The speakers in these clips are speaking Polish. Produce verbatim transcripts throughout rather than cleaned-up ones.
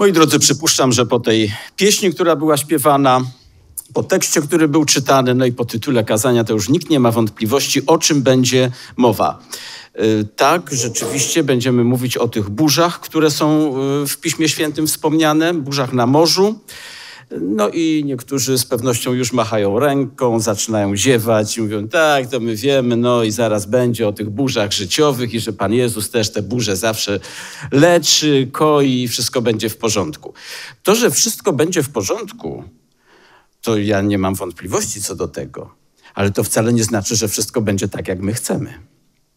Moi drodzy, przypuszczam, że po tej pieśni, która była śpiewana, po tekście, który był czytany, no i po tytule kazania, to już nikt nie ma wątpliwości, o czym będzie mowa. Tak, rzeczywiście będziemy mówić o tych burzach, które są w Piśmie Świętym wspomniane, burzach na morzu. No i niektórzy z pewnością już machają ręką, zaczynają ziewać i mówią, tak, to my wiemy, no i zaraz będzie o tych burzach życiowych i że Pan Jezus też te burze zawsze leczy, koi, wszystko będzie w porządku. To, że wszystko będzie w porządku, to ja nie mam wątpliwości co do tego, ale to wcale nie znaczy, że wszystko będzie tak, jak my chcemy.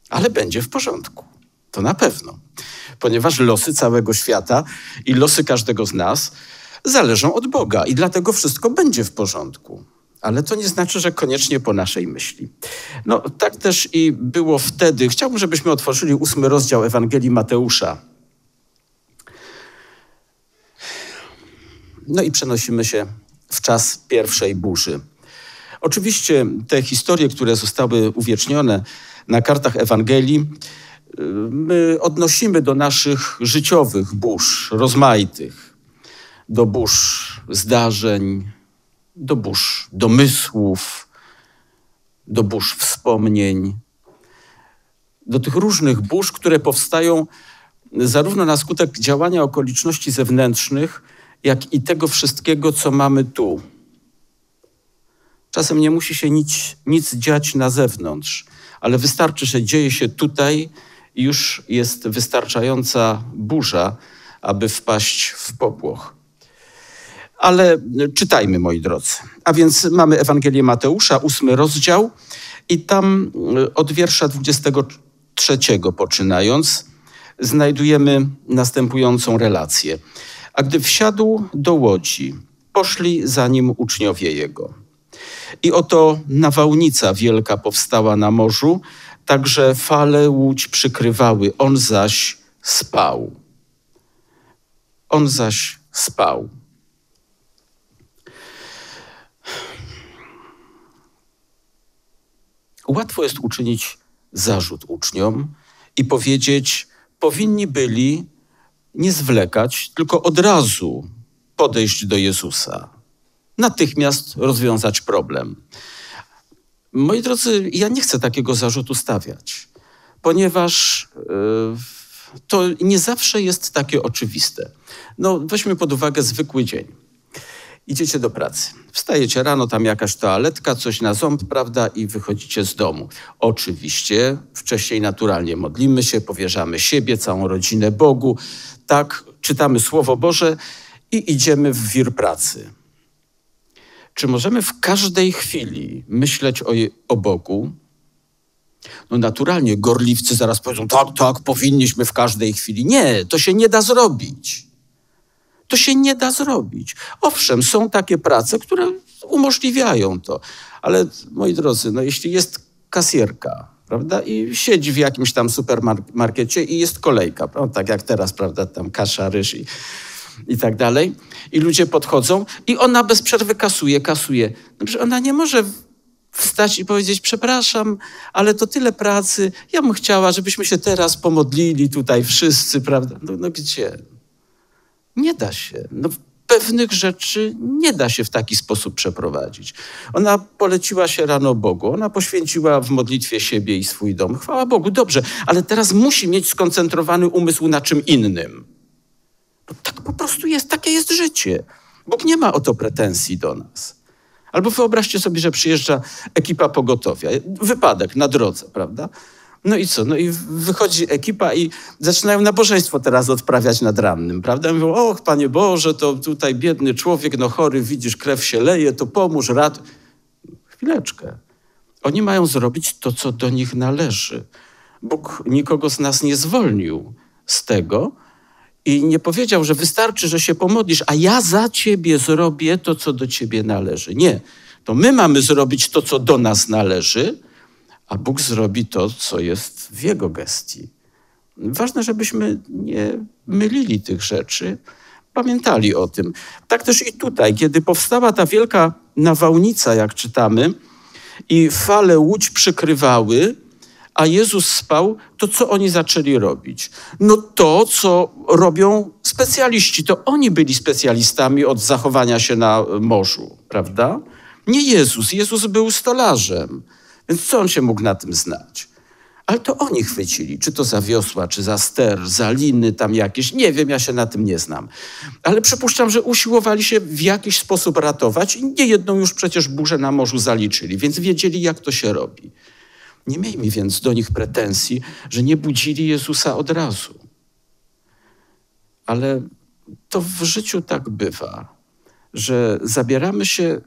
Ale będzie w porządku, to na pewno, ponieważ losy całego świata i losy każdego z nas zależą od Boga i dlatego wszystko będzie w porządku. Ale to nie znaczy, że koniecznie po naszej myśli. No tak też i było wtedy. Chciałbym, żebyśmy otworzyli ósmy rozdział Ewangelii Mateusza. No i przenosimy się w czas pierwszej burzy. Oczywiście te historie, które zostały uwiecznione na kartach Ewangelii, my odnosimy do naszych życiowych burz, rozmaitych. Do burz zdarzeń, do burz domysłów, do burz wspomnień, do tych różnych burz, które powstają zarówno na skutek działania okoliczności zewnętrznych, jak i tego wszystkiego, co mamy tu. Czasem nie musi się nic, nic dziać na zewnątrz, ale wystarczy, że dzieje się tutaj i już jest wystarczająca burza, aby wpaść w popłoch. Ale czytajmy, moi drodzy. A więc mamy Ewangelię Mateusza, ósmy rozdział i tam od wiersza dwudziestego trzeciego poczynając znajdujemy następującą relację. A gdy wsiadł do łodzi, poszli za nim uczniowie jego. I oto nawałnica wielka powstała na morzu, tak że fale łódź przykrywały. On zaś spał. On zaś spał. Łatwo jest uczynić zarzut uczniom i powiedzieć, powinni byli nie zwlekać, tylko od razu podejść do Jezusa. Natychmiast rozwiązać problem. Moi drodzy, ja nie chcę takiego zarzutu stawiać, ponieważ yy, to nie zawsze jest takie oczywiste. No, weźmy pod uwagę zwykły dzień. Idziecie do pracy. Wstajecie rano, tam jakaś toaletka, coś na ząb, prawda, i wychodzicie z domu. Oczywiście wcześniej naturalnie modlimy się, powierzamy siebie, całą rodzinę Bogu. Tak, czytamy Słowo Boże i idziemy w wir pracy. Czy możemy w każdej chwili myśleć o, o Bogu? No naturalnie gorliwcy zaraz powiedzą, tak, tak, powinniśmy w każdej chwili. Nie, to się nie da zrobić. To się nie da zrobić. Owszem, są takie prace, które umożliwiają to. Ale moi drodzy, no jeśli jest kasjerka, prawda, i siedzi w jakimś tam supermarkecie i jest kolejka, prawda? Tak jak teraz, prawda, tam kasza, ryż i, i tak dalej. I ludzie podchodzą i ona bez przerwy kasuje, kasuje. No, ona nie może wstać i powiedzieć, przepraszam, ale to tyle pracy. Ja bym chciała, żebyśmy się teraz pomodlili tutaj wszyscy, prawda. No, no gdzie? Nie da się. No, pewnych rzeczy nie da się w taki sposób przeprowadzić. Ona poleciła się rano Bogu. Ona poświęciła w modlitwie siebie i swój dom. Chwała Bogu, dobrze, ale teraz musi mieć skoncentrowany umysł na czym innym. Bo tak po prostu jest, takie jest życie. Bóg nie ma o to pretensji do nas. Albo wyobraźcie sobie, że przyjeżdża ekipa pogotowia. Wypadek na drodze, prawda? No i co? No i wychodzi ekipa i zaczynają nabożeństwo teraz odprawiać nad rannym, prawda? Mówią, och, Panie Boże, to tutaj biedny człowiek, no chory, widzisz, krew się leje, to pomóż, rad... Chwileczkę. Oni mają zrobić to, co do nich należy. Bóg nikogo z nas nie zwolnił z tego i nie powiedział, że wystarczy, że się pomodlisz, a ja za ciebie zrobię to, co do ciebie należy. Nie. To my mamy zrobić to, co do nas należy, a Bóg zrobi to, co jest w Jego gestii. Ważne, żebyśmy nie mylili tych rzeczy, pamiętali o tym. Tak też i tutaj, kiedy powstała ta wielka nawałnica, jak czytamy, i fale łódź przykrywały, a Jezus spał, to co oni zaczęli robić? No to, co robią z specjaliści, to oni byli specjalistami od zachowania się na morzu, prawda? Nie Jezus. Jezus był stolarzem, więc co on się mógł na tym znać? Ale to oni chwycili, czy to za wiosła, czy za ster, za liny tam jakieś. Nie wiem, ja się na tym nie znam. Ale przypuszczam, że usiłowali się w jakiś sposób ratować i niejedną już przecież burzę na morzu zaliczyli, więc wiedzieli, jak to się robi. Nie miejmy więc do nich pretensji, że nie budzili Jezusa od razu. Ale to w życiu tak bywa, że zabieramy się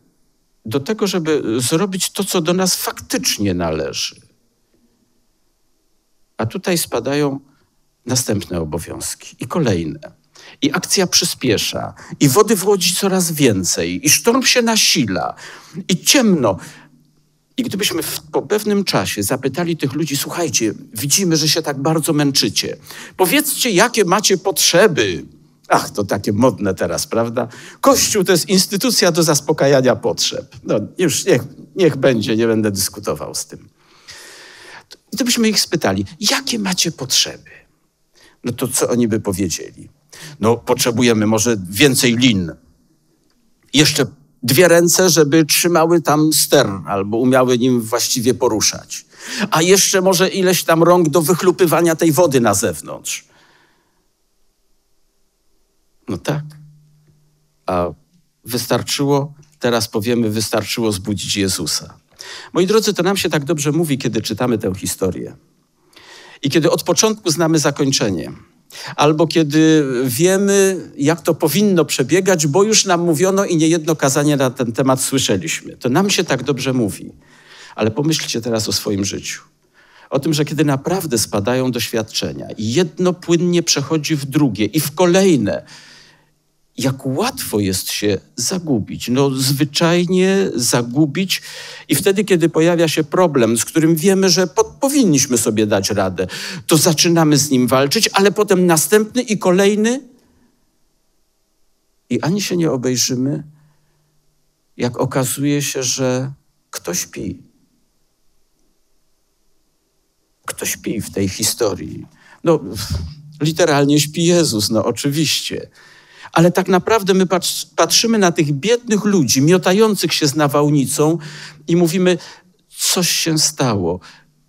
do tego, żeby zrobić to, co do nas faktycznie należy. A tutaj spadają następne obowiązki i kolejne. I akcja przyspiesza, i wody wchodzi coraz więcej, i sztorm się nasila, i ciemno. I gdybyśmy w, po pewnym czasie zapytali tych ludzi, słuchajcie, widzimy, że się tak bardzo męczycie. Powiedzcie, jakie macie potrzeby. Ach, to takie modne teraz, prawda? Kościół to jest instytucja do zaspokajania potrzeb. No już niech, niech będzie, nie będę dyskutował z tym. Gdybyśmy ich spytali, jakie macie potrzeby? No to co oni by powiedzieli? No potrzebujemy może więcej lin. Jeszcze dwie ręce, żeby trzymały tam ster albo umiały nim właściwie poruszać. A jeszcze może ileś tam rąk do wychlupywania tej wody na zewnątrz. No tak. A wystarczyło, teraz powiemy, wystarczyło zbudzić Jezusa. Moi drodzy, to nam się tak dobrze mówi, kiedy czytamy tę historię. I kiedy od początku znamy zakończenie. Albo kiedy wiemy, jak to powinno przebiegać, bo już nam mówiono i niejedno kazanie na ten temat słyszeliśmy. To nam się tak dobrze mówi. Ale pomyślcie teraz o swoim życiu. O tym, że kiedy naprawdę spadają doświadczenia i jedno płynnie przechodzi w drugie i w kolejne, jak łatwo jest się zagubić, no zwyczajnie zagubić i wtedy, kiedy pojawia się problem, z którym wiemy, że po, powinniśmy sobie dać radę, to zaczynamy z nim walczyć, ale potem następny i kolejny i ani się nie obejrzymy, jak okazuje się, że ktoś śpi. Ktoś śpi w tej historii. No literalnie śpi Jezus, no oczywiście. Ale tak naprawdę my patrzymy na tych biednych ludzi, miotających się z nawałnicą i mówimy, coś się stało,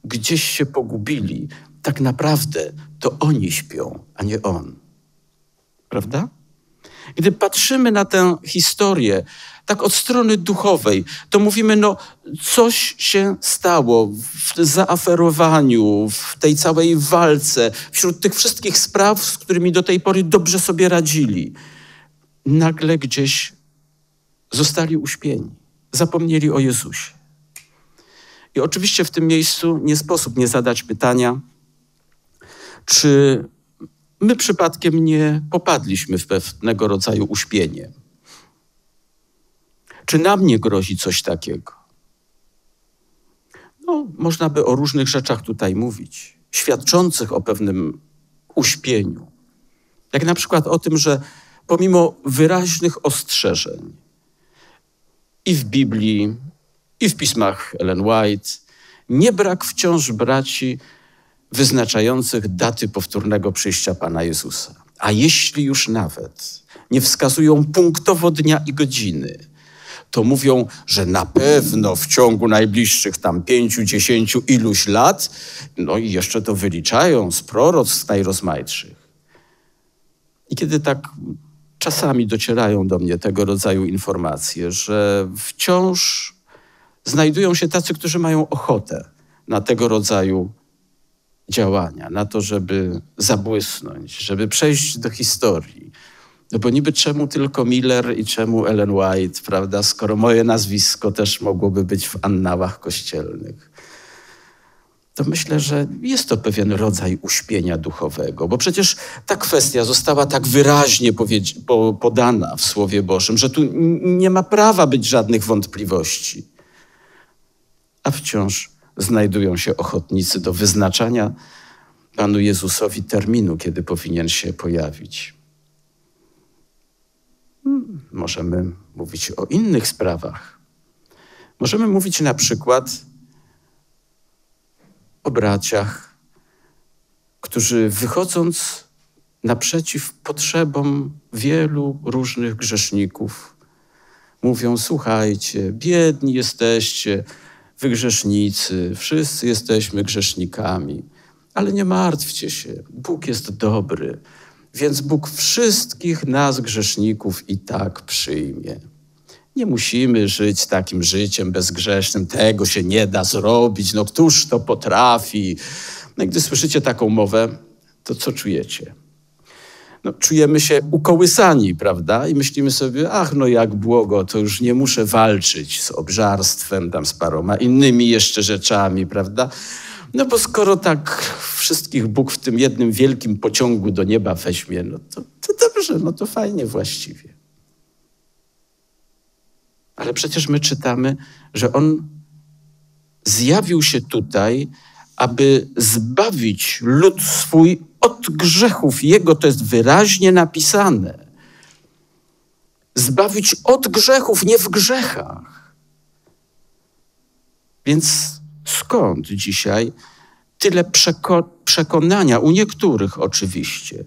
gdzieś się pogubili. Tak naprawdę to oni śpią, a nie on. Prawda? Gdy patrzymy na tę historię, tak od strony duchowej, to mówimy, no coś się stało w zaaferowaniu, w tej całej walce, wśród tych wszystkich spraw, z którymi do tej pory dobrze sobie radzili. Nagle gdzieś zostali uśpieni, zapomnieli o Jezusie. I oczywiście w tym miejscu nie sposób nie zadać pytania, czy my przypadkiem nie popadliśmy w pewnego rodzaju uśpienie. Czy nam nie grozi coś takiego? No, można by o różnych rzeczach tutaj mówić, świadczących o pewnym uśpieniu. Jak na przykład o tym, że pomimo wyraźnych ostrzeżeń i w Biblii, i w pismach Ellen White, nie brak wciąż braci wyznaczających daty powtórnego przyjścia Pana Jezusa. A jeśli już nawet nie wskazują punktowo dnia i godziny, to mówią, że na pewno w ciągu najbliższych tam pięciu, dziesięciu, iluś lat, no i jeszcze to wyliczają z proroctw najrozmaitszych. I kiedy tak czasami docierają do mnie tego rodzaju informacje, że wciąż znajdują się tacy, którzy mają ochotę na tego rodzaju działania, na to, żeby zabłysnąć, żeby przejść do historii. No bo niby czemu tylko Miller i czemu Ellen White, prawda, skoro moje nazwisko też mogłoby być w annałach kościelnych. To myślę, że jest to pewien rodzaj uśpienia duchowego, bo przecież ta kwestia została tak wyraźnie po podana w Słowie Bożym, że tu nie ma prawa być żadnych wątpliwości. A wciąż znajdują się ochotnicy do wyznaczania Panu Jezusowi terminu, kiedy powinien się pojawić. Możemy mówić o innych sprawach. Możemy mówić na przykład o braciach, którzy wychodząc naprzeciw potrzebom wielu różnych grzeszników. Mówią, słuchajcie, biedni jesteście, wy grzesznicy, wszyscy jesteśmy grzesznikami, ale nie martwcie się, Bóg jest dobry, więc Bóg wszystkich nas grzeszników i tak przyjmie. Nie musimy żyć takim życiem bezgrzesznym, tego się nie da zrobić, no któż to potrafi? No i gdy słyszycie taką mowę, to co czujecie? No, czujemy się ukołysani, prawda? I myślimy sobie, ach, no jak błogo, to już nie muszę walczyć z obżarstwem, tam z paroma innymi jeszcze rzeczami, prawda? No bo skoro tak wszystkich Bóg w tym jednym wielkim pociągu do nieba weźmie, no to, to dobrze, no to fajnie właściwie. Ale przecież my czytamy, że On zjawił się tutaj, aby zbawić lud swój od grzechów Jego, to jest wyraźnie napisane. Zbawić od grzechów, nie w grzechach. Więc skąd dzisiaj tyle przeko- przekonania, u niektórych oczywiście,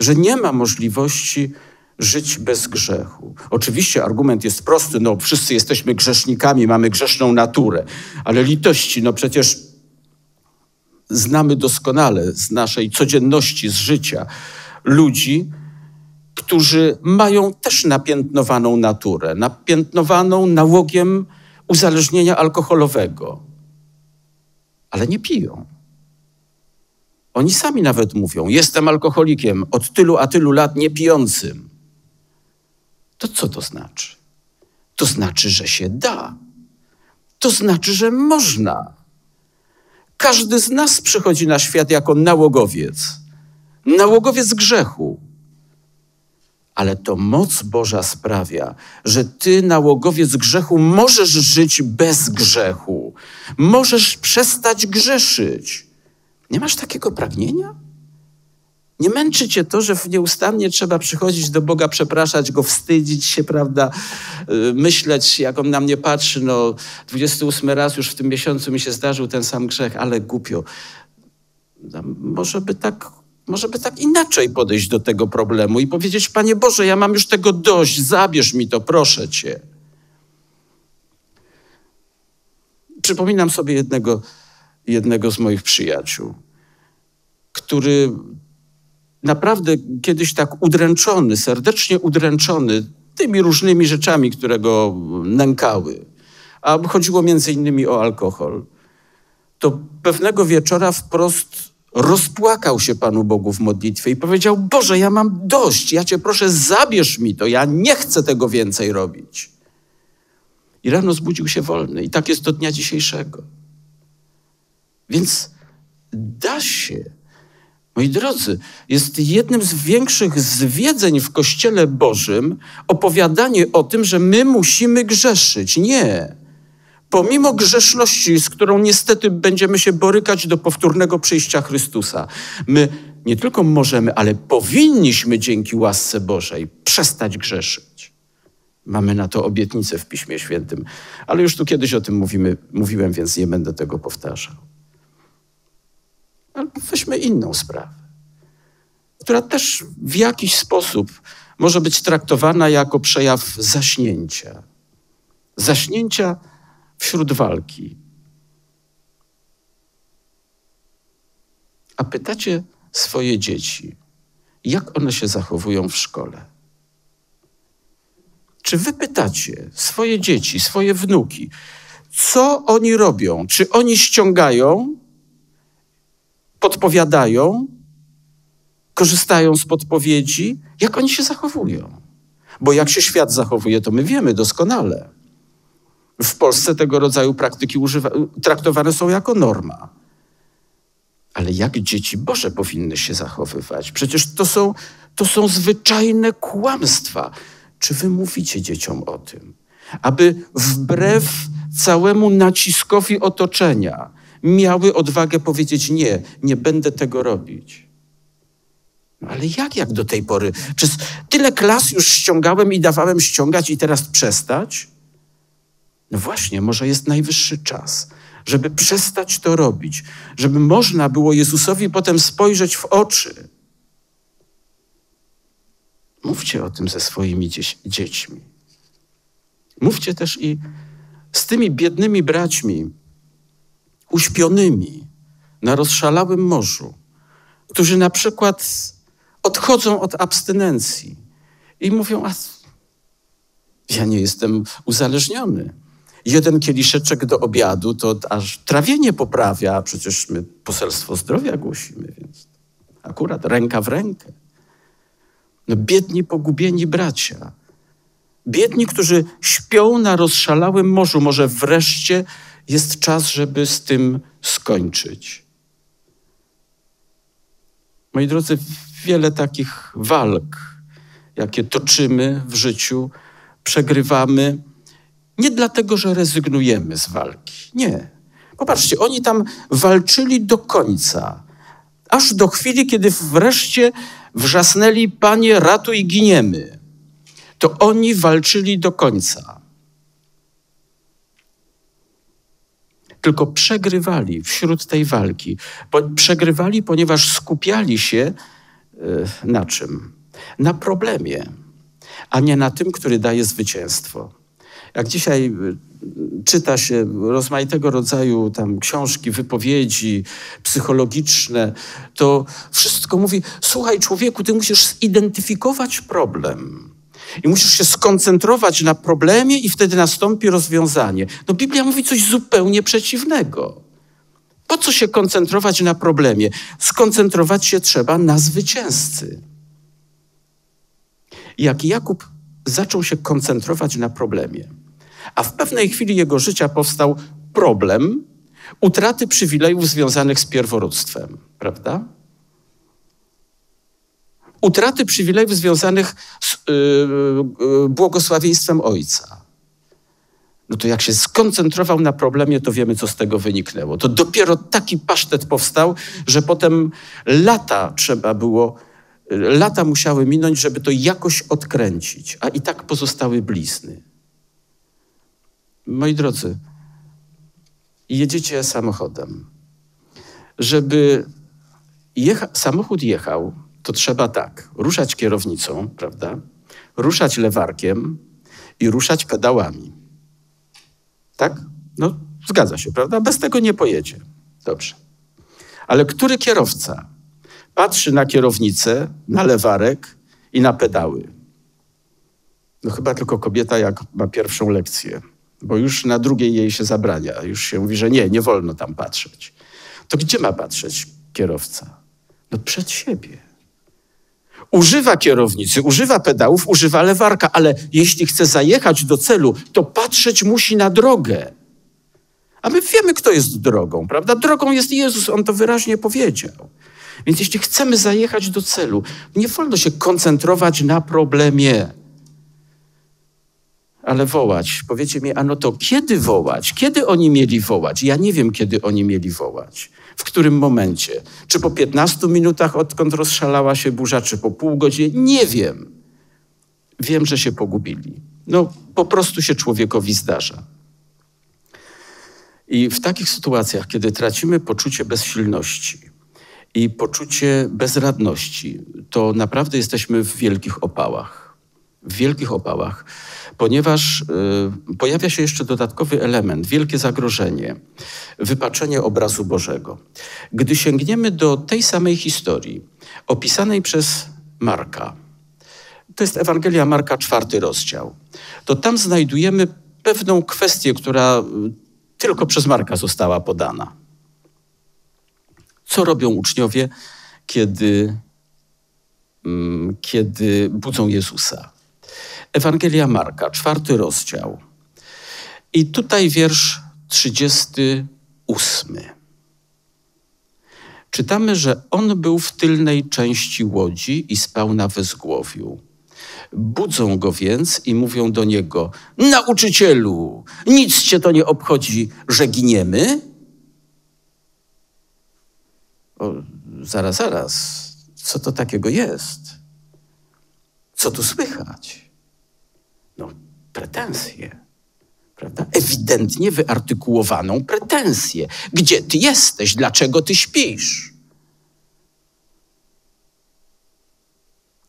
że nie ma możliwości żyć bez grzechu. Oczywiście argument jest prosty, no wszyscy jesteśmy grzesznikami, mamy grzeszną naturę, ale litości, no przecież znamy doskonale z naszej codzienności, z życia ludzi, którzy mają też napiętnowaną naturę, napiętnowaną nałogiem uzależnienia alkoholowego, ale nie piją. Oni sami nawet mówią, jestem alkoholikiem od tylu a tylu lat niepijącym. To co to znaczy? To znaczy, że się da. To znaczy, że można. Każdy z nas przychodzi na świat jako nałogowiec. Nałogowiec grzechu. Ale to moc Boża sprawia, że ty, nałogowiec grzechu, możesz żyć bez grzechu. Możesz przestać grzeszyć. Nie masz takiego pragnienia? Nie męczy cię to, że nieustannie trzeba przychodzić do Boga, przepraszać Go, wstydzić się, prawda? Myśleć, jak On na mnie patrzy, no dwudziesty ósmy raz już w tym miesiącu mi się zdarzył ten sam grzech, ale głupio. No, może by tak, może by tak inaczej podejść do tego problemu i powiedzieć, Panie Boże, ja mam już tego dość, zabierz mi to, proszę Cię. Przypominam sobie jednego, jednego z moich przyjaciół, który naprawdę kiedyś tak udręczony, serdecznie udręczony tymi różnymi rzeczami, które go nękały, a chodziło między innymi o alkohol, to pewnego wieczora wprost rozpłakał się Panu Bogu w modlitwie i powiedział, Boże, ja mam dość, ja Cię proszę, zabierz mi to, ja nie chcę tego więcej robić. I rano zbudził się wolny i tak jest do dnia dzisiejszego. Więc da się. Moi drodzy, jest jednym z większych zwiedzeń w Kościele Bożym opowiadanie o tym, że my musimy grzeszyć. Nie. Pomimo grzeszności, z którą niestety będziemy się borykać do powtórnego przyjścia Chrystusa, my nie tylko możemy, ale powinniśmy dzięki łasce Bożej przestać grzeszyć. Mamy na to obietnicę w Piśmie Świętym, ale już tu kiedyś o tym mówimy, mówiłem, więc nie będę tego powtarzał. Ale weźmy inną sprawę, która też w jakiś sposób może być traktowana jako przejaw zaśnięcia. Zaśnięcia wśród walki. A pytacie swoje dzieci, jak one się zachowują w szkole? Czy wy pytacie swoje dzieci, swoje wnuki, co oni robią? Czy oni ściągają, podpowiadają, korzystają z podpowiedzi, jak oni się zachowują. Bo jak się świat zachowuje, to my wiemy doskonale. W Polsce tego rodzaju praktyki używa, traktowane są jako norma. Ale jak dzieci Boże powinny się zachowywać? Przecież to są, to są zwyczajne kłamstwa. Czy wy mówicie dzieciom o tym? Aby wbrew całemu naciskowi otoczenia miały odwagę powiedzieć, nie, nie będę tego robić. No ale jak, jak do tej pory? Przez tyle klas już ściągałem i dawałem ściągać i teraz przestać? No właśnie, może jest najwyższy czas, żeby przestać to robić, żeby można było Jezusowi potem spojrzeć w oczy Mówcie o tym ze swoimi dziećmi. Mówcie też i z tymi biednymi braćmi, uśpionymi na rozszalałym morzu, którzy na przykład odchodzą od abstynencji i mówią, a ja nie jestem uzależniony. Jeden kieliszeczek do obiadu to aż trawienie poprawia, a przecież my poselstwo zdrowia głosimy, więc akurat ręka w rękę. No, biedni, pogubieni bracia. Biedni, którzy śpią na rozszalałym morzu. Może wreszcie jest czas, żeby z tym skończyć. Moi drodzy, wiele takich walk, jakie toczymy w życiu, przegrywamy nie dlatego, że rezygnujemy z walki. Nie. Popatrzcie, oni tam walczyli do końca. Aż do chwili, kiedy wreszcie wrzasnęli, Panie, ratuj, giniemy. To oni walczyli do końca. Tylko przegrywali wśród tej walki. Przegrywali, ponieważ skupiali się na czym? Na problemie, a nie na tym, który daje zwycięstwo. Jak dzisiaj czyta się rozmaitego rodzaju tam książki, wypowiedzi psychologiczne, to wszystko mówi, słuchaj człowieku, ty musisz zidentyfikować problem i musisz się skoncentrować na problemie i wtedy nastąpi rozwiązanie. No Biblia mówi coś zupełnie przeciwnego. Po co się koncentrować na problemie? Skoncentrować się trzeba na zwycięzcy. Jak Jakub zaczął się koncentrować na problemie, a w pewnej chwili jego życia powstał problem utraty przywilejów związanych z pierworództwem, prawda? Utraty przywilejów związanych z yy, yy, błogosławieństwem Ojca. No to jak się skoncentrował na problemie, to wiemy, co z tego wyniknęło. To dopiero taki pasztet powstał, że potem lata trzeba było Lata musiały minąć, żeby to jakoś odkręcić, a i tak pozostały blizny. Moi drodzy, jedziecie samochodem. Żeby jecha- samochód jechał, to trzeba tak, ruszać kierownicą, prawda? Ruszać lewarkiem i ruszać pedałami. Tak? No, zgadza się, prawda? Bez tego nie pojedzie. Dobrze. Ale który kierowca patrzy na kierownicę, na lewarek i na pedały? No chyba tylko kobieta, jak ma pierwszą lekcję, bo już na drugiej jej się zabrania. Już się mówi, że nie, nie wolno tam patrzeć. To gdzie ma patrzeć kierowca? No przed siebie. Używa kierownicy, używa pedałów, używa lewarka, ale jeśli chce zajechać do celu, to patrzeć musi na drogę. A my wiemy, kto jest drogą, prawda? Drogą jest Jezus, On to wyraźnie powiedział. Więc jeśli chcemy zajechać do celu, nie wolno się koncentrować na problemie, ale wołać. Powiecie mi, a no to kiedy wołać? Kiedy oni mieli wołać? Ja nie wiem, kiedy oni mieli wołać. W którym momencie? Czy po piętnastu minutach, odkąd rozszalała się burza, czy po pół godziny? Nie wiem. Wiem, że się pogubili. No, po prostu się człowiekowi zdarza. I w takich sytuacjach, kiedy tracimy poczucie bezsilności i poczucie bezradności, to naprawdę jesteśmy w wielkich opałach. W wielkich opałach, ponieważ y, pojawia się jeszcze dodatkowy element, wielkie zagrożenie, wypaczenie obrazu Bożego. Gdy sięgniemy do tej samej historii, opisanej przez Marka, to jest Ewangelia Marka, czwarty rozdział, to tam znajdujemy pewną kwestię, która tylko przez Marka została podana. Co robią uczniowie, kiedy, kiedy budzą Jezusa? Ewangelia Marka, czwarty rozdział. I tutaj wiersz trzydziesty ósmy. Czytamy, że on był w tylnej części łodzi i spał na wezgłowiu. Budzą go więc i mówią do niego: nauczycielu, nic cię to nie obchodzi, że giniemy? O, zaraz, zaraz, co to takiego jest? Co tu słychać? No, pretensje, prawda? Ewidentnie wyartykułowaną pretensję. Gdzie ty jesteś? Dlaczego ty śpisz?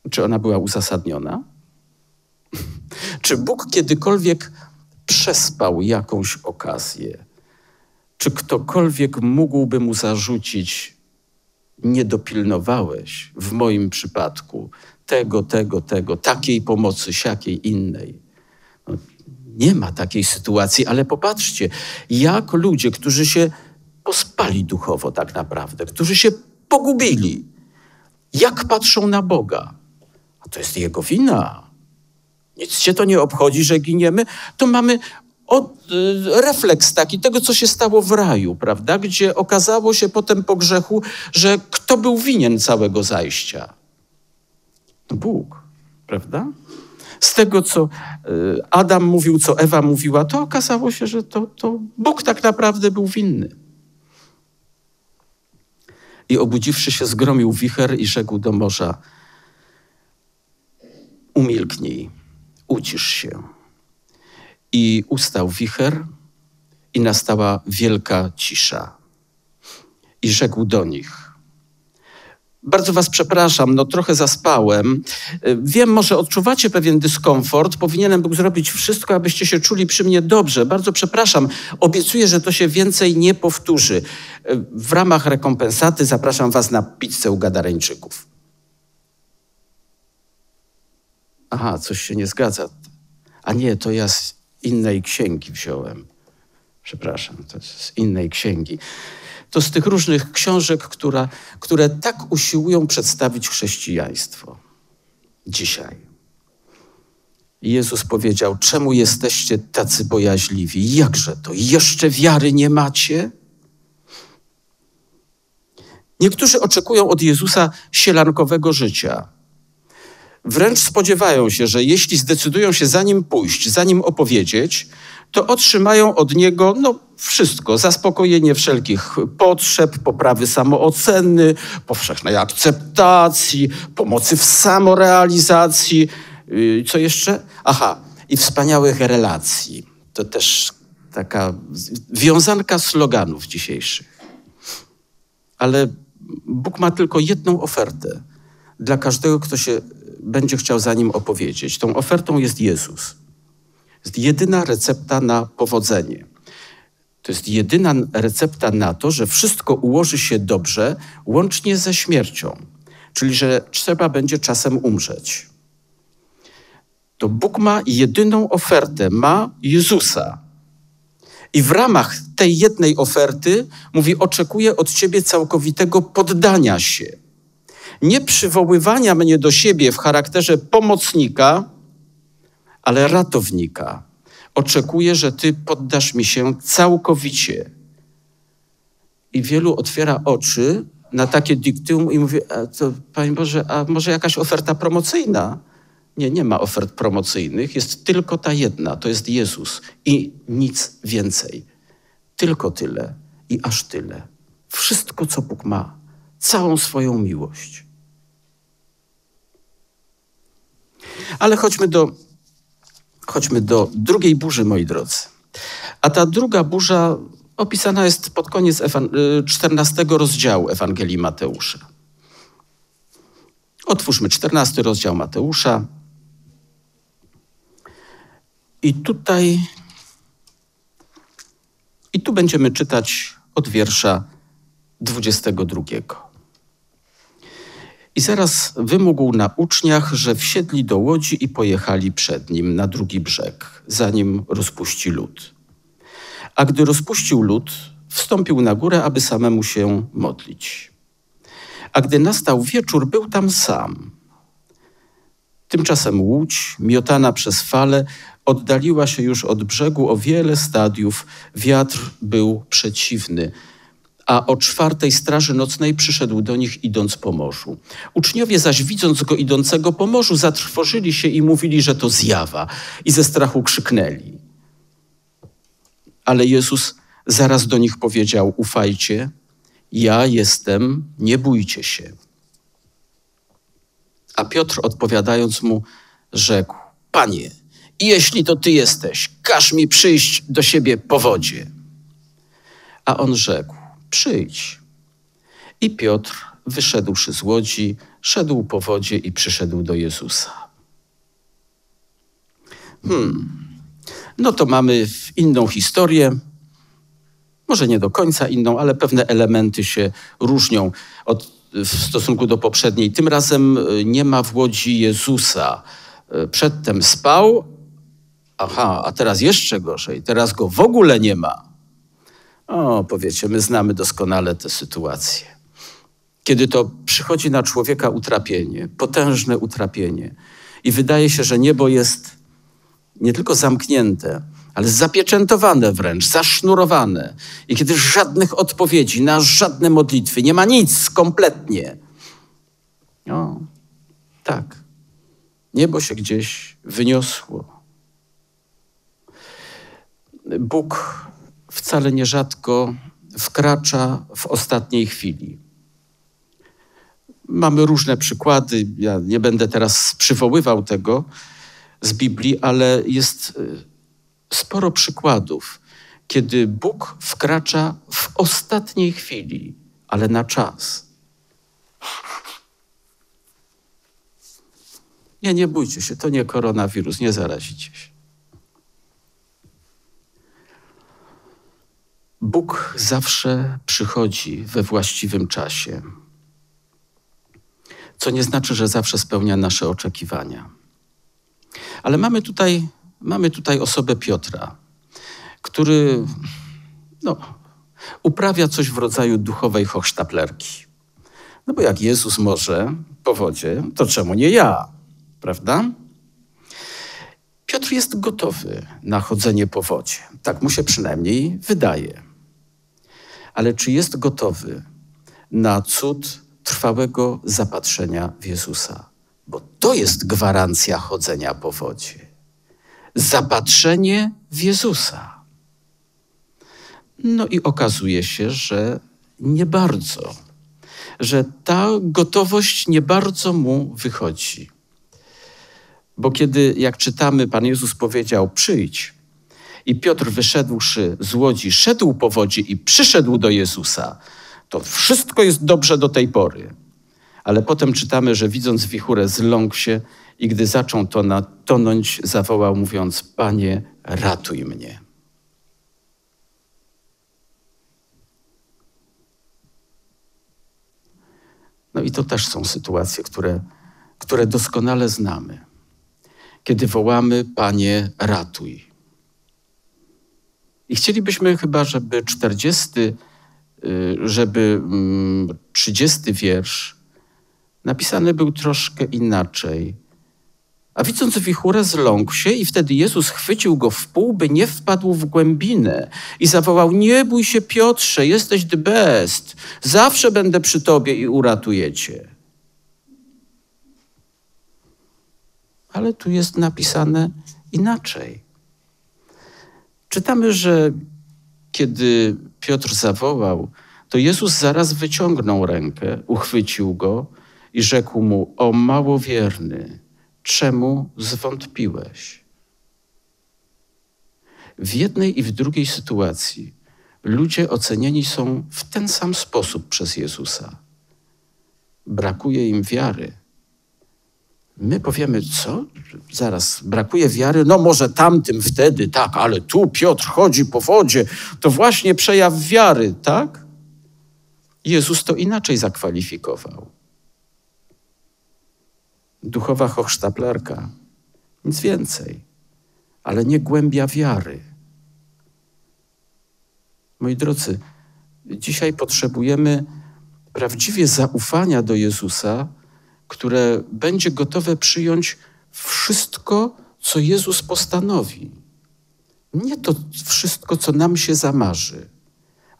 Czy ona była uzasadniona? Czy Bóg kiedykolwiek przespał jakąś okazję? Czy ktokolwiek mógłby mu zarzucić, nie dopilnowałeś w moim przypadku tego, tego, tego, takiej pomocy, siakiej, innej? No, nie ma takiej sytuacji, ale popatrzcie, jak ludzie, którzy się pospali duchowo tak naprawdę, którzy się pogubili, jak patrzą na Boga. A to jest Jego wina. Nic się to nie obchodzi, że giniemy. To mamy od, refleks taki tego, co się stało w raju, prawda? Gdzie okazało się potem po grzechu, że kto był winien całego zajścia? No Bóg, prawda? Z tego, co Adam mówił, co Ewa mówiła, to okazało się, że to, to Bóg tak naprawdę był winny. I obudziwszy się, zgromił wicher i rzekł do morza: umilknij, ucisz się. I ustał wicher i nastała wielka cisza. I rzekł do nich: bardzo was przepraszam, no trochę zaspałem. Wiem, może odczuwacie pewien dyskomfort. Powinienem był zrobić wszystko, abyście się czuli przy mnie dobrze. Bardzo przepraszam. Obiecuję, że to się więcej nie powtórzy. W ramach rekompensaty zapraszam was na pizzę u Gadareńczyków. Aha, coś się nie zgadza. A nie, to ja z innej księgi wziąłem. Przepraszam, to jest z innej księgi. To z tych różnych książek, która, które tak usiłują przedstawić chrześcijaństwo dzisiaj. Jezus powiedział: czemu jesteście tacy bojaźliwi? Jakże to? Jeszcze wiary nie macie? Niektórzy oczekują od Jezusa sielankowego życia. Wręcz spodziewają się, że jeśli zdecydują się za Nim pójść, za Nim opowiedzieć, to otrzymają od Niego no, wszystko. Zaspokojenie wszelkich potrzeb, poprawy samooceny, powszechnej akceptacji, pomocy w samorealizacji. Co jeszcze? Aha, i wspaniałych relacji. To też taka wiązanka sloganów dzisiejszych. Ale Bóg ma tylko jedną ofertę dla każdego, kto się będzie chciał za Nim opowiedzieć. Tą ofertą jest Jezus. To jest jedyna recepta na powodzenie. To jest jedyna recepta na to, że wszystko ułoży się dobrze, łącznie ze śmiercią. Czyli, że trzeba będzie czasem umrzeć. To Bóg ma jedyną ofertę, ma Jezusa. I w ramach tej jednej oferty mówi: oczekuję od ciebie całkowitego poddania się. Nie przywoływania mnie do siebie w charakterze pomocnika, ale ratownika. Oczekuję, że ty poddasz mi się całkowicie. I wielu otwiera oczy na takie dyktum i mówi: a to, Panie Boże, a może jakaś oferta promocyjna? Nie, nie ma ofert promocyjnych, jest tylko ta jedna, to jest Jezus i nic więcej. Tylko tyle i aż tyle. Wszystko, co Bóg ma, całą swoją miłość. Ale chodźmy do Chodźmy do drugiej burzy, moi drodzy. A ta druga burza opisana jest pod koniec czternastego rozdziału Ewangelii Mateusza. Otwórzmy czternasty rozdział Mateusza. I tutaj, i tu będziemy czytać od wiersza dwudziestego drugiego. I zaraz wymógł na uczniach, że wsiedli do łodzi i pojechali przed nim na drugi brzeg, zanim rozpuści lud. A gdy rozpuścił lud, wstąpił na górę, aby samemu się modlić. A gdy nastał wieczór, był tam sam. Tymczasem łódź, miotana przez fale, oddaliła się już od brzegu o wiele stadiów. Wiatr był przeciwny. A o czwartej straży nocnej przyszedł do nich, idąc po morzu. Uczniowie zaś, widząc go idącego po morzu, zatrwożyli się i mówili, że to zjawa, i ze strachu krzyknęli. Ale Jezus zaraz do nich powiedział: ufajcie, ja jestem, nie bójcie się. A Piotr, odpowiadając mu, rzekł: Panie, jeśli to Ty jesteś, każ mi przyjść do siebie po wodzie. A on rzekł: przyjdź. I Piotr, wyszedłszy z łodzi, szedł po wodzie i przyszedł do Jezusa. Hmm, no to mamy inną historię, może nie do końca inną, ale pewne elementy się różnią od, w stosunku do poprzedniej. Tym razem nie ma w łodzi Jezusa. Przedtem spał, aha, a teraz jeszcze gorzej, teraz go w ogóle nie ma. O, powiecie, my znamy doskonale tę sytuację. Kiedy to przychodzi na człowieka utrapienie, potężne utrapienie i wydaje się, że niebo jest nie tylko zamknięte, ale zapieczętowane wręcz, zasznurowane. I kiedy żadnych odpowiedzi na żadne modlitwy, nie ma nic kompletnie. O, tak. Niebo się gdzieś wyniosło. Bóg wcale nierzadko wkracza w ostatniej chwili. Mamy różne przykłady, ja nie będę teraz przywoływał tego z Biblii, ale jest sporo przykładów, kiedy Bóg wkracza w ostatniej chwili, ale na czas. Nie, nie bójcie się, to nie koronawirus, nie zarazicie się. Bóg zawsze przychodzi we właściwym czasie, co nie znaczy, że zawsze spełnia nasze oczekiwania. Ale mamy tutaj, mamy tutaj osobę Piotra, który no, uprawia coś w rodzaju duchowej hochsztaplerki. No bo jak Jezus może po wodzie, to czemu nie ja, prawda? Piotr jest gotowy na chodzenie po wodzie. Tak mu się przynajmniej wydaje. Ale czy jest gotowy na cud trwałego zapatrzenia w Jezusa? Bo to jest gwarancja chodzenia po wodzie. Zapatrzenie w Jezusa. No i okazuje się, że nie bardzo, że ta gotowość nie bardzo mu wychodzi. Bo kiedy, jak czytamy, Pan Jezus powiedział, przyjdź, i Piotr wyszedłszy z łodzi, szedł po wodzie i przyszedł do Jezusa, to wszystko jest dobrze do tej pory. Ale potem czytamy, że widząc wichurę, zląkł się i gdy zaczął tonąć, zawołał, mówiąc, Panie, ratuj mnie. No i to też są sytuacje, które, które doskonale znamy. Kiedy wołamy, Panie, ratuj. I chcielibyśmy chyba, żeby czterdziesty, żeby trzydziesty wiersz napisany był troszkę inaczej. A widząc wichurę, zląkł się i wtedy Jezus chwycił go w pół, by nie wpadł w głębinę i zawołał, nie bój się Piotrze, jesteś the best, zawsze będę przy tobie i uratuję cię. Ale tu jest napisane inaczej. Czytamy, że kiedy Piotr zawołał, to Jezus zaraz wyciągnął rękę, uchwycił go i rzekł mu, o małowierny, czemu zwątpiłeś? W jednej i w drugiej sytuacji ludzie ocenieni są w ten sam sposób przez Jezusa. Brakuje im wiary. My powiemy, co? Zaraz, brakuje wiary? No może tamtym wtedy, tak, ale tu Piotr chodzi po wodzie. To właśnie przejaw wiary, tak? Jezus to inaczej zakwalifikował. Duchowa hochsztaplerka, nic więcej, ale nie głębia wiary. Moi drodzy, dzisiaj potrzebujemy prawdziwie zaufania do Jezusa, które będzie gotowe przyjąć wszystko, co Jezus postanowi. Nie to wszystko, co nam się zamarzy,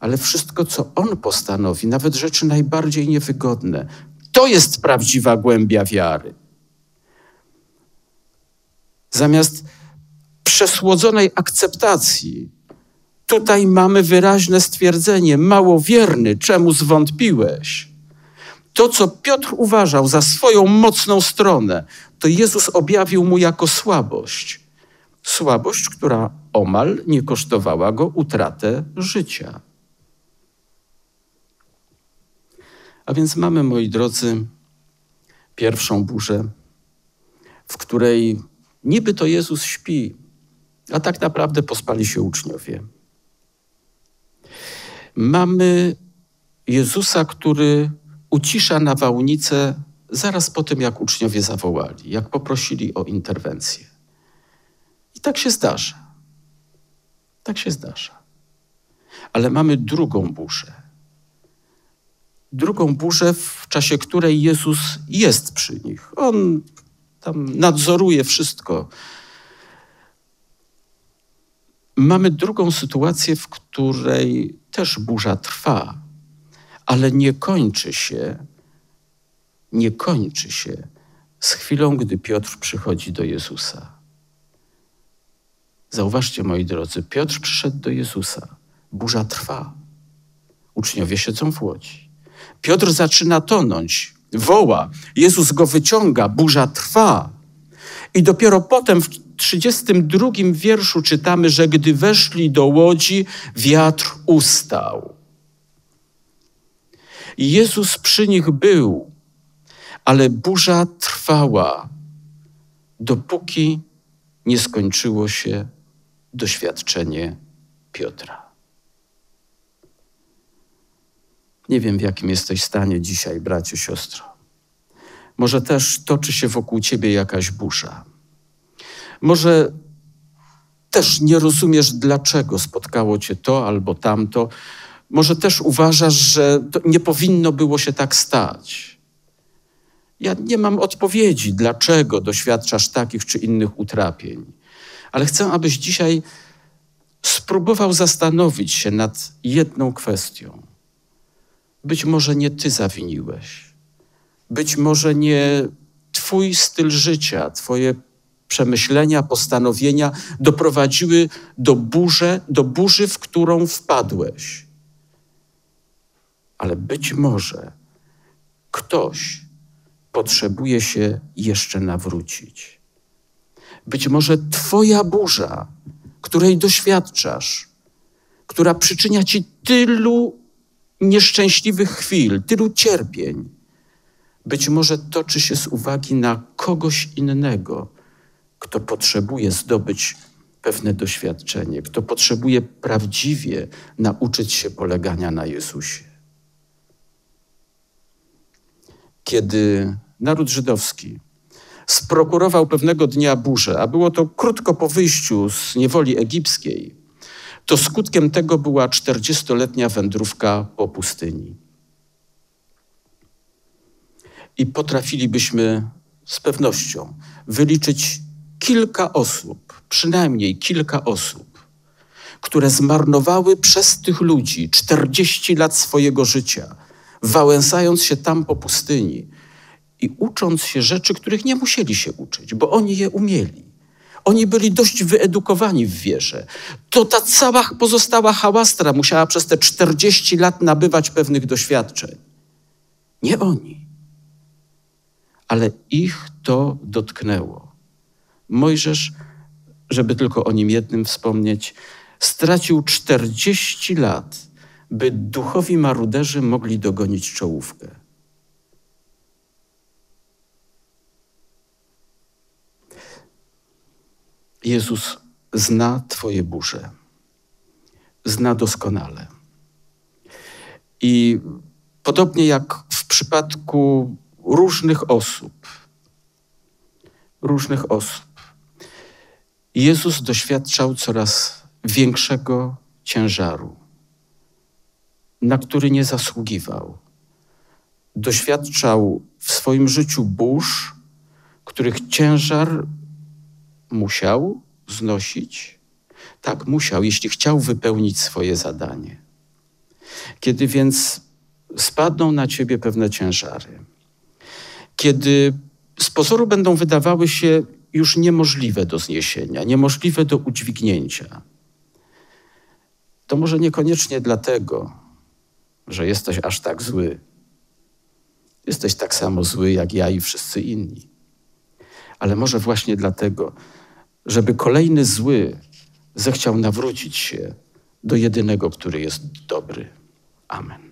ale wszystko, co On postanowi, nawet rzeczy najbardziej niewygodne. To jest prawdziwa głębia wiary. Zamiast przesłodzonej akceptacji, tutaj mamy wyraźne stwierdzenie, małowierny, czemu zwątpiłeś? To, co Piotr uważał za swoją mocną stronę, to Jezus objawił mu jako słabość. Słabość, która omal nie kosztowała go utratę życia. A więc mamy, moi drodzy, pierwszą burzę, w której niby to Jezus śpi, a tak naprawdę pospali się uczniowie. Mamy Jezusa, który ucisza nawałnicę zaraz po tym, jak uczniowie zawołali, jak poprosili o interwencję. I tak się zdarza. Tak się zdarza. Ale mamy drugą burzę. Drugą burzę, w czasie której Jezus jest przy nich. On tam nadzoruje wszystko. Mamy drugą sytuację, w której też burza trwa, ale nie kończy się, nie kończy się z chwilą, gdy Piotr przychodzi do Jezusa. Zauważcie, moi drodzy, Piotr przyszedł do Jezusa. Burza trwa. Uczniowie siedzą w łodzi. Piotr zaczyna tonąć, woła. Jezus go wyciąga, burza trwa. I dopiero potem w trzydziestym drugim wierszu czytamy, że gdy weszli do łodzi, wiatr ustał. Jezus przy nich był, ale burza trwała, dopóki nie skończyło się doświadczenie Piotra. Nie wiem, w jakim jesteś stanie dzisiaj, bracie, siostro. Może też toczy się wokół ciebie jakaś burza. Może też nie rozumiesz, dlaczego spotkało cię to albo tamto. Może też uważasz, że to nie powinno było się tak stać. Ja nie mam odpowiedzi, dlaczego doświadczasz takich czy innych utrapień. Ale chcę, abyś dzisiaj spróbował zastanowić się nad jedną kwestią. Być może nie ty zawiniłeś. Być może nie twój styl życia, twoje przemyślenia, postanowienia doprowadziły do burzy, do burzy, w którą wpadłeś. Ale być może ktoś potrzebuje się jeszcze nawrócić. Być może twoja burza, której doświadczasz, która przyczynia ci tylu nieszczęśliwych chwil, tylu cierpień, być może toczy się z uwagi na kogoś innego, kto potrzebuje zdobyć pewne doświadczenie, kto potrzebuje prawdziwie nauczyć się polegania na Jezusie. Kiedy naród żydowski sprokurował pewnego dnia burzę, a było to krótko po wyjściu z niewoli egipskiej, to skutkiem tego była czterdziestoletnia wędrówka po pustyni. I potrafilibyśmy z pewnością wyliczyć kilka osób, przynajmniej kilka osób, które zmarnowały przez tych ludzi czterdzieści lat swojego życia, wałęsając się tam po pustyni i ucząc się rzeczy, których nie musieli się uczyć, bo oni je umieli. Oni byli dość wyedukowani w wierze. To ta cała pozostała hałastra musiała przez te czterdzieści lat nabywać pewnych doświadczeń. Nie oni. Ale ich to dotknęło. Mojżesz, żeby tylko o nim jednym wspomnieć, stracił czterdzieści lat, by duchowi maruderzy mogli dogonić czołówkę. Jezus zna twoje burze. Zna doskonale. I podobnie jak w przypadku różnych osób, różnych osób, Jezus doświadczał coraz większego ciężaru, na który nie zasługiwał. Doświadczał w swoim życiu burz, których ciężar musiał znosić. Tak, musiał, jeśli chciał wypełnić swoje zadanie. Kiedy więc spadną na ciebie pewne ciężary, kiedy z pozoru będą wydawały się już niemożliwe do zniesienia, niemożliwe do udźwignięcia, to może niekoniecznie dlatego, że jesteś aż tak zły. Jesteś tak samo zły jak ja i wszyscy inni. Ale może właśnie dlatego, żeby kolejny zły zechciał nawrócić się do jedynego, który jest dobry. Amen.